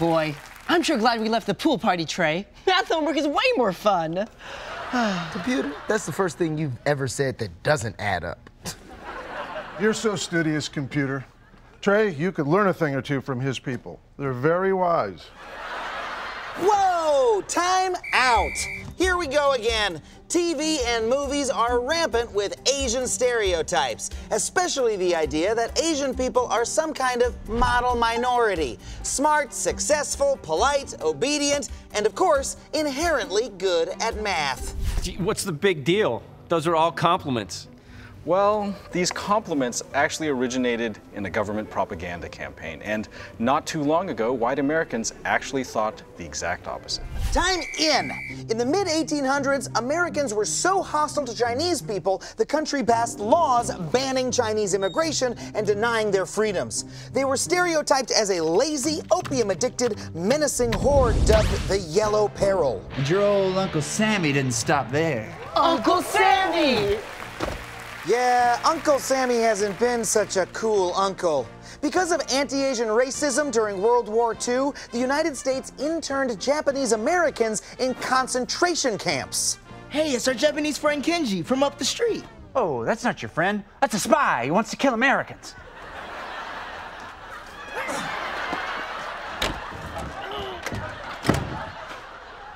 boy. I'm sure glad we left the pool party, Trey. Math homework is way more fun. Computer, that's the first thing you've ever said that doesn't add up. You're so studious, computer. Trey, you could learn a thing or two from his people. They're very wise. Whoa! Time out! Here we go again. TV and movies are rampant with Asian stereotypes, especially the idea that Asian people are some kind of model minority. Smart, successful, polite, obedient, and of course, inherently good at math. What's the big deal? Those are all compliments. Well, these compliments actually originated in a government propaganda campaign, and not too long ago, white Americans actually thought the exact opposite. Time in! In the mid-1800s, Americans were so hostile to Chinese people, the country passed laws banning Chinese immigration and denying their freedoms. They were stereotyped as a lazy, opium-addicted, menacing horde dubbed the Yellow Peril. And your old Uncle Sammy didn't stop there. Uncle Sammy! Yeah, Uncle Sammy hasn't been such a cool uncle. Because of anti-Asian racism during World War II, the United States interned Japanese Americans in concentration camps. Hey, it's our Japanese friend Kenji from up the street. Oh, that's not your friend. That's a spy who wants to kill Americans.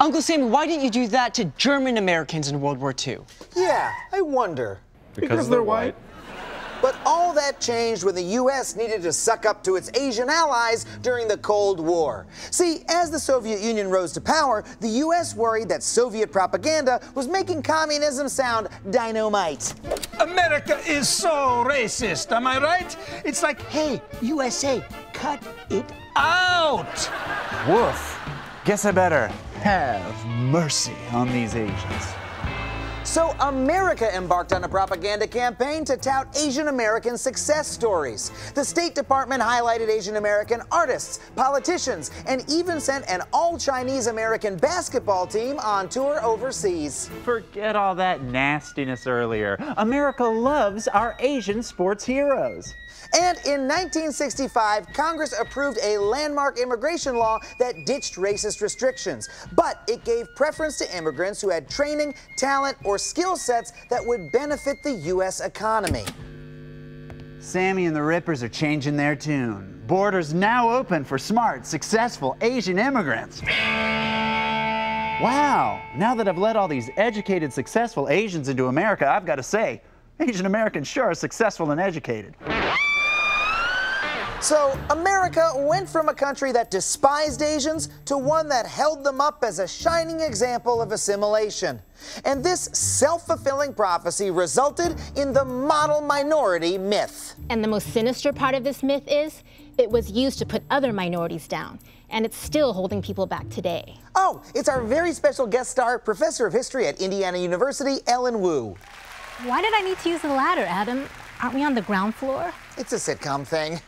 Uncle Sammy, why didn't you do that to German Americans in World War II? Yeah, I wonder. Because they're white. But all that changed when the U.S. needed to suck up to its Asian allies during the Cold War. See, as the Soviet Union rose to power, the U.S. worried that Soviet propaganda was making communism sound dynamite. America is so racist, am I right? It's like, hey, USA, cut it out! Woof. Guess I better have mercy on these Asians. So America embarked on a propaganda campaign to tout Asian American success stories. The State Department highlighted Asian American artists, politicians, and even sent an all-Chinese American basketball team on tour overseas. Forget all that nastiness earlier. America loves our Asian sports heroes. And in 1965, Congress approved a landmark immigration law that ditched racist restrictions, but it gave preference to immigrants who had training, talent, or skill sets that would benefit the U.S. economy. Sammy and the Rippers are changing their tune. Borders now open for smart, successful Asian immigrants. Wow, now that I've let all these educated, successful Asians into America, I've got to say, Asian Americans sure are successful and educated. So America went from a country that despised Asians to one that held them up as a shining example of assimilation. And this self-fulfilling prophecy resulted in the model minority myth. And the most sinister part of this myth is it was used to put other minorities down, and it's still holding people back today. Oh, it's our very special guest star, professor of history at Indiana University, Ellen Wu. Why did I need to use the ladder, Adam? Aren't we on the ground floor? It's a sitcom thing.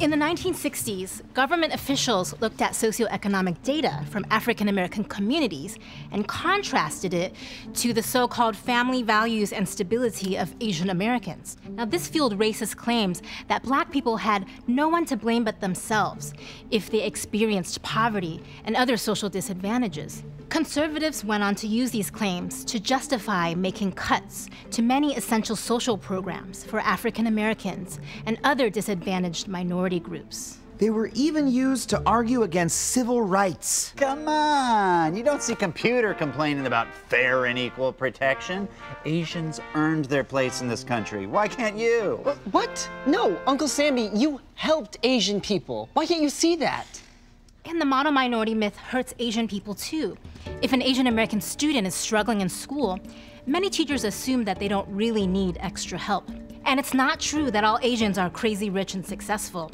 In the 1960s, government officials looked at socioeconomic data from African American communities and contrasted it to the so-called family values and stability of Asian Americans. Now, this fueled racist claims that Black people had no one to blame but themselves if they experienced poverty and other social disadvantages. Conservatives went on to use these claims to justify making cuts to many essential social programs for African Americans and other disadvantaged minority groups. They were even used to argue against civil rights. Come on, you don't see Computer complaining about fair and equal protection. Asians earned their place in this country. Why can't you? What? No, Uncle Sammy, you helped Asian people. Why can't you see that? And the model minority myth hurts Asian people too. If an Asian American student is struggling in school, many teachers assume that they don't really need extra help. And it's not true that all Asians are crazy rich and successful.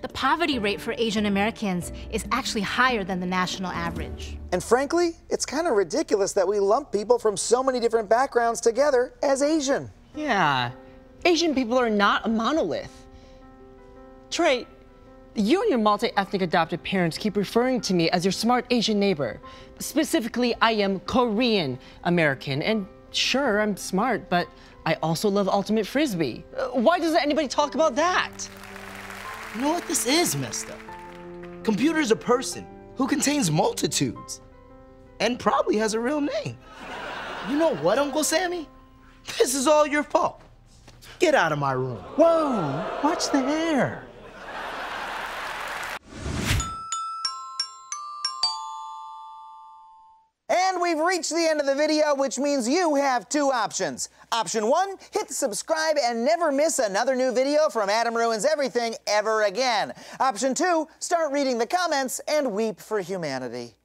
The poverty rate for Asian Americans is actually higher than the national average. And frankly, it's kind of ridiculous that we lump people from so many different backgrounds together as Asian. Yeah, Asian people are not a monolith. Trey, you and your multi-ethnic adopted parents keep referring to me as your smart Asian neighbor. Specifically, I am Korean American, and sure, I'm smart, but I also love ultimate Frisbee. Why doesn't anybody talk about that? You know what this is, mister? Computer is a person who contains multitudes and probably has a real name. You know what, Uncle Sammy? This is all your fault. Get out of my room. Whoa, watch the hair. And we've reached the end of the video, which means you have two options. Option one, hit subscribe and never miss another new video from Adam Ruins Everything ever again. Option two, start reading the comments and weep for humanity.